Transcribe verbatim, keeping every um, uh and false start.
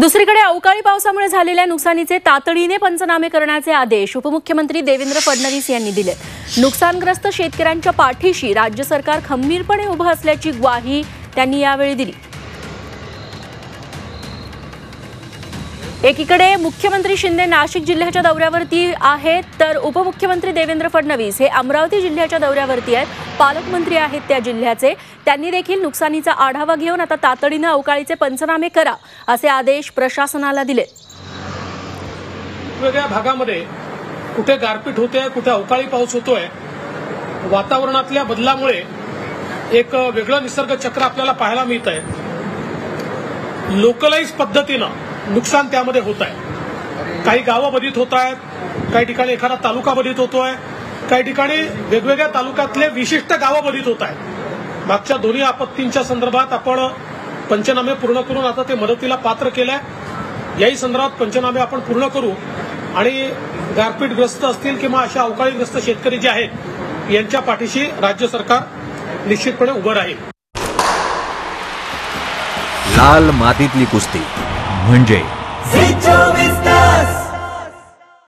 दुसरीकडे अवकाळी पावसामुळे झालेल्या नुकसानीचे तातडीने पंचनामे करण्याचे आदेश उपमुख्यमंत्री देवेंद्र फडणवीस यांनी दिले। नुकसानग्रस्त शेतकऱ्यांच्या पाठीशी राज्य सरकार खंबीरपणे उभे असल्याची ग्वाही त्यांनी यावेळी दिली। एकीकडे मुख्यमंत्री शिंदे नाशिक जिल्ह्याच्या दौऱ्यावरती आहेत, तर उपमुख्यमंत्री देवेंद्र फडणवीस हे अमरावती जिल्ह्याच्या दौऱ्यावरती आहेत, पालकमंत्री आहेत त्या जिल्ह्याचे। त्यांनी देखील नुकसानीचा आढावा घेऊन आता तातडीने अवकाळीचे पंचनामे करा असे आदेश प्रशासनाला दिले। वेगवेगळ्या भागामध्ये कुठे गारपीट होते, कुठे अवकाळी पाऊस होतोय, वातावरणातल्या बदलामुळे एक वेगळं निसर्ग चक्र आपल्याला पाहायला मिळतंय। लोकलाइज पद्धतीने नुकसान त्यामध्ये होत आहे। काही गावं बाधित होत आहेत, काही ठिकाणी एखादा तालुका बाधित होतोय, काही ठिकाणी वेगवेगळ्या तालुक्यातले विशिष्ट गावं बाधित होत आहेत। मागच्या दोन्ही आपत्तींच्या संदर्भात आपण पंचनामे पूर्ण करून आता ते मदतीला पात्र केले। याही संदर्भात पंचनामे आपण पूर्ण करू आणि गारपीटग्रस्त असतील किंवा अशा अवकाळीग्रस्त शेतकरी जे आहेत यांच्या पाठीशी राज्य सरकार निश्चितपणे उभं राहील। लाल मातीतली कुस्ती म्हणजे।